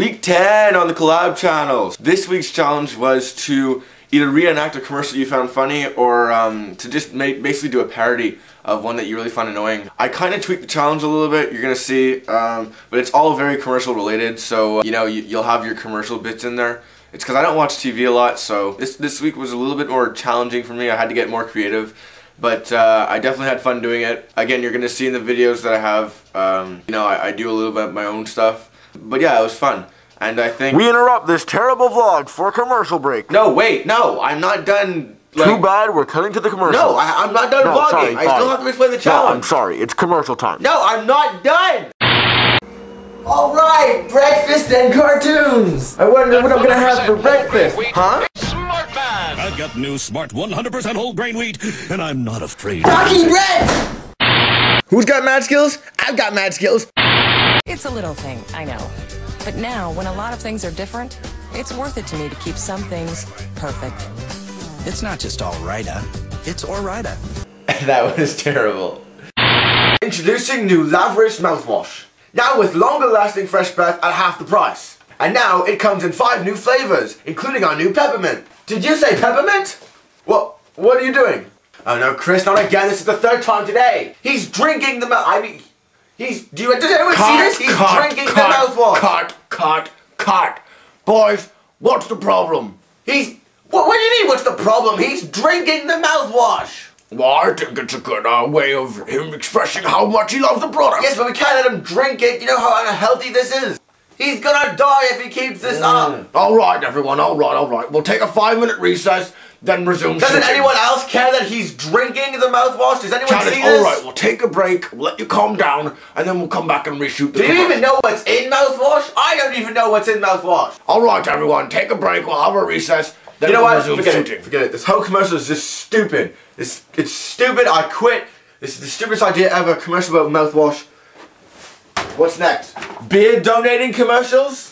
Week 10 on the collab channels. This week's challenge was to either reenact a commercial you found funny or to just basically do a parody of one that you really find annoying. I kind of tweaked the challenge a little bit, you're gonna see, but it's all very commercial related, so you know, you'll have your commercial bits in there. It's because I don't watch TV a lot, so this week was a little bit more challenging for me. I had to get more creative, but I definitely had fun doing it. Again, you're gonna see in the videos that I have, you know, I do a little bit of my own stuff, but yeah, it was fun. And I think we interrupt this terrible vlog for a commercial break. No, wait, no, I'm not done. Like, too bad, we're cutting to the commercial. No, I'm not done vlogging. Sorry, I still have to explain the challenge. No, I'm sorry, it's commercial time. No, I'm not done. All right, breakfast and cartoons. I wonder what I'm gonna have for breakfast, huh? Smart man. I've got new smart 100% whole grain wheat, and I'm not afraid. Rocky bread. Who's got mad skills? I've got mad skills. It's a little thing, I know. But now, when a lot of things are different, it's worth it to me to keep some things perfect. It's not just all righta, it's all righta. That was terrible. Introducing new Lavrish mouthwash. Now with longer lasting fresh breath at half the price. And now it comes in 5 new flavors, including our new peppermint. Did you say peppermint? What are you doing? Oh no, Chris, not again, this is the 3rd time today. He's drinking the did anyone see this? He's drinking the mouthwash. Cut. Boys, what's the problem? What do you mean, what's the problem? He's drinking the mouthwash. Well, I think it's a good way of him expressing how much he loves the product. Yes, but we can't let him drink it. You know how unhealthy this is. He's gonna die if he keeps this up. Alright, everyone, alright. We'll take a 5-minute recess, then resume. Doesn't anyone else care that he's drinking the mouthwash? Does anyone see this? Alright, we'll take a break, we'll let you calm down, and then we'll come back and reshoot the commercial. Do you even know what's in mouthwash? I don't even know what's in mouthwash. Alright, everyone, take a break, we'll have a recess, then we'll resume shooting. Forget it. This whole commercial is just stupid. It's stupid, I quit. This is the stupidest idea ever, commercial about mouthwash. What's next? Beer donating commercials?